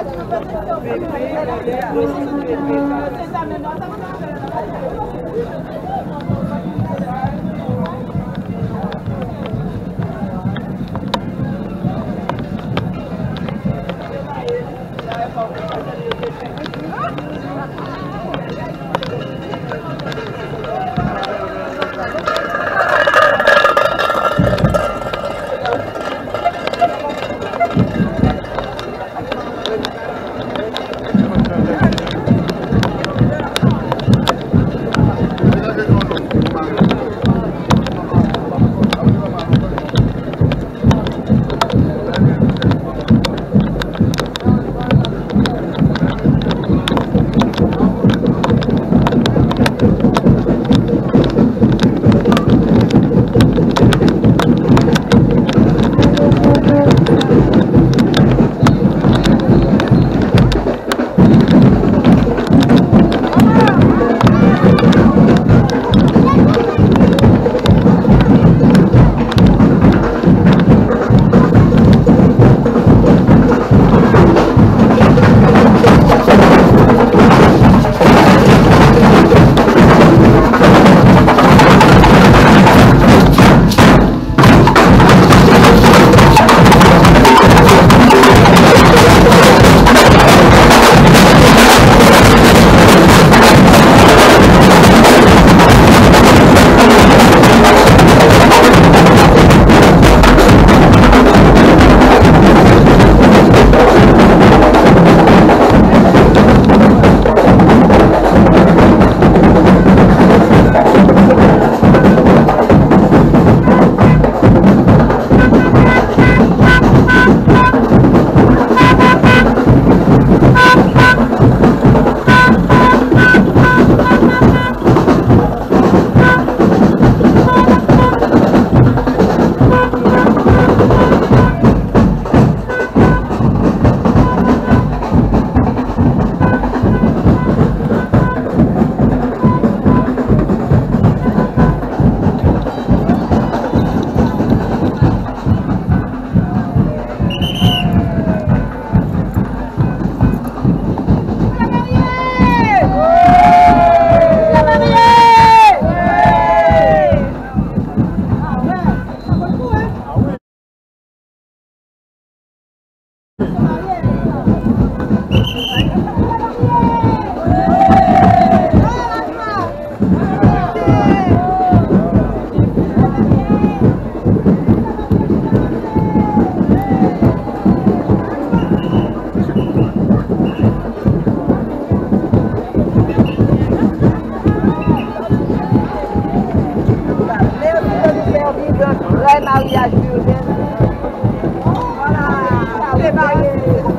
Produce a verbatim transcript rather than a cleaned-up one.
Right now, we are building. Voilà.